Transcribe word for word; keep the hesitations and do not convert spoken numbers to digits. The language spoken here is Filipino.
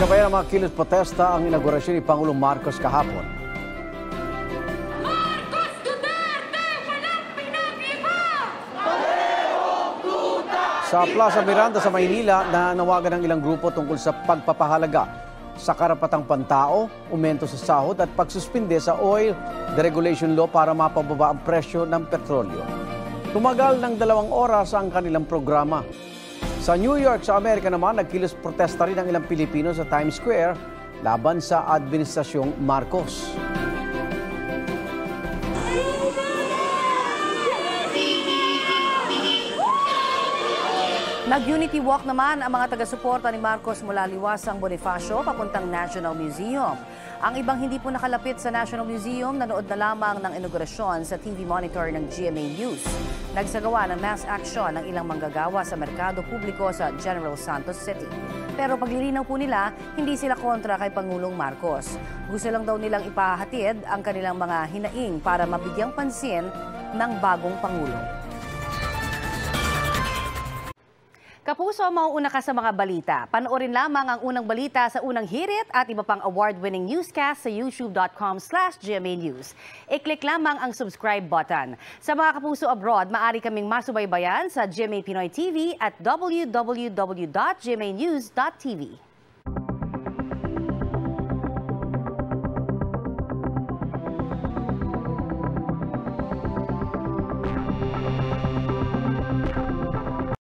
Sinabayan ng mga kilos protesta ang inaugurasyon ni Pangulong Marcos kahapon. Marcos Duterte! Walang pinakiba! Parehong tuta! Sa Plaza Miranda sa Maynila, nanawagan ng ilang grupo tungkol sa pagpapahalaga sa karapatang pantao, aumento sa sahod at pagsuspinde sa Oil Price Deregulation Law para mapababa ang presyo ng petrolyo. Tumagal ng dalawang oras ang kanilang programa. Sa New York, sa Amerika naman, nagkilos protesta rin ang ilang Pilipino sa Times Square laban sa Administrasyong Marcos. Nag-unity walk naman ang mga taga-suporta ni Marcos mula Liwasang Bonifacio papuntang National Museum. Ang ibang hindi po nakalapit sa National Museum, nanood na lamang ng inaugurasyon sa T V monitor ng G M A News. Nagsagawa ng mass action ng ilang manggagawa sa merkado publiko sa General Santos City. Pero paglilinaw po nila, hindi sila kontra kay Pangulong Marcos. Gusto lang daw nilang ipahatid ang kanilang mga hinaing para mabigyang pansin ng bagong Pangulo. Kapuso, mauuna ka sa mga balita. Panoorin lamang ang Unang Balita sa Unang Hirit at iba pang award-winning newscast sa youtube.com slash gmanews. I-click lamang ang subscribe button. Sa mga kapuso abroad, maaari kaming masubaybayan sa G M A Pinoy T V at w w w dot gmanews dot t v.